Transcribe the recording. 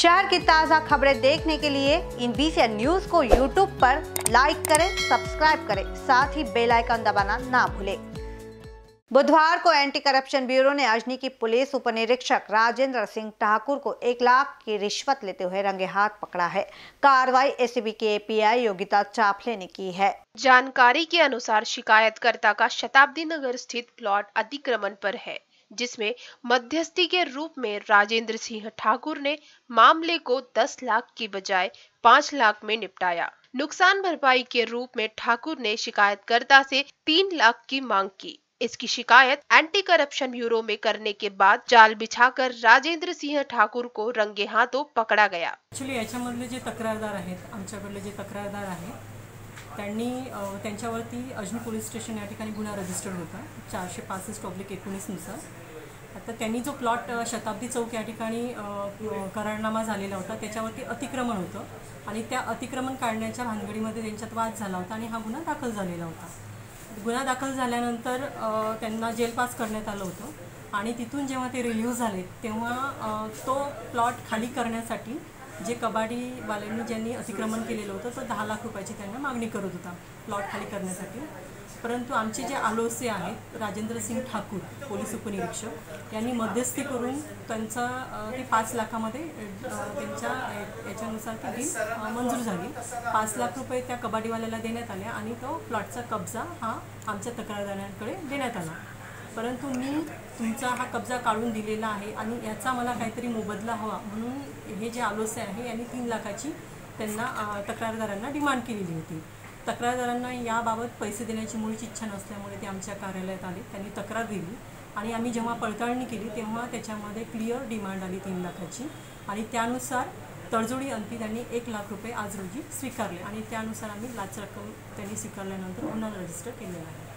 शहर की ताज़ा खबरें देखने के लिए INBCN न्यूज़ को YouTube पर लाइक करें, सब्सक्राइब करें, साथ ही बेल आइकन दबाना ना भूलें। बुधवार को एंटी करप्शन ब्यूरो ने अजनी की पुलिस उपनिरीक्षक राजेंद्र सिंह ठाकुर को 1 लाख की रिश्वत लेते हुए रंगे हाथ पकड़ा है। कार्रवाई ACB के API योगिता चापले ने की है। जानकारी के अनुसार शिकायतकर्ता का शताब्दी नगर स्थित प्लॉट अतिक्रमण पर है, जिसमें मध्यस्थी के रूप में राजेंद्र सिंह ठाकुर ने मामले को 10 लाख की बजाय 5 लाख में निपटाया। नुकसान भरपाई के रूप में ठाकुर ने शिकायतकर्ता से 3 लाख की मांग की। इसकी शिकायत एंटी करप्शन ब्यूरो में करने के बाद जाल बिछाकर राजेंद्र सिंह ठाकुर को रंगे हाथों पकडा गया। एक्चुअली याच्यामधले जे तक्रारदार आहेत, आमच्याकडले जे तक्रारदार आहेत, त्यांनी त्यांच्यावरती अजनी पोलीस स्टेशन या ठिकाणी गुन्हा रजिस्टर्ड होता 465/19 नुसार। आता त्यांनी जो प्लॉट शताब्दी चौक या ठिकाणी करारनामा झालेला होता त्याच्यावरती अतिक्रमण होतं आणि त्या अतिक्रमण काढण्याच्या भानगडीमध्ये त्यांच्यात वाद झाला होता आणि हा गुन्हा दाखल झालेला होता। गुन्हा दाखल झाल्यानंतर त्यांना जेलपास करण्यात आलं होतं आणि तिथून जेव्हा ते रिलीव्ह झाले तेव्हा तो प्लॉट खाली करण्यासाठी जे कबाडीवाल्यांनी ज्यांनी अतिक्रमण केलेलं होतं तो 10 लाख रुपयाची त्यांना मागणी करत होता प्लॉट खाली करण्यासाठी। परंतु आमचे जे आलोसे आहेत राजेंद्र सिंह ठाकुर पोलीस उपनिरीक्षक यांनी मध्यस्थी करून त्यांचा ते 5 लाखामध्ये त्यांच्या याच्यानुसार ती बिल मंजूर झाली। 5 लाख रुपये त्या कबाडीवाल्याला देण्यात आले आणि तो प्लॉटचा कब्जा हा आमच्या तक्रारदारांकडे देण्यात आला। परंतु मी तुमचा हा कब्जा काढून दिलेला आहे आणि याचा मला काहीतरी मोबदला हवा म्हणून हे जे आलोसे आहे यांनी 3 लाखाची त्यांना तक्रारदारांना डिमांड केलेली होती। तक्रारदारांना याबाबत पैसे देण्याची मुळीच इच्छा नसल्यामुळे ते आमच्या कार्यालयात आले, त्यांनी तक्रार दिली आणि आम्ही जेव्हा पडताळणी केली तेव्हा त्याच्यामध्ये क्लिअर डिमांड आली 3 लाखाची आणि त्यानुसार तडजोडी अंती त्यांनी 1 लाख रुपये आज रोजी स्वीकारले आणि त्यानुसार आम्ही लाच रक्कम त्यांनी स्वीकारल्यानंतर गुन्हा रजिस्टर केलेला आहे।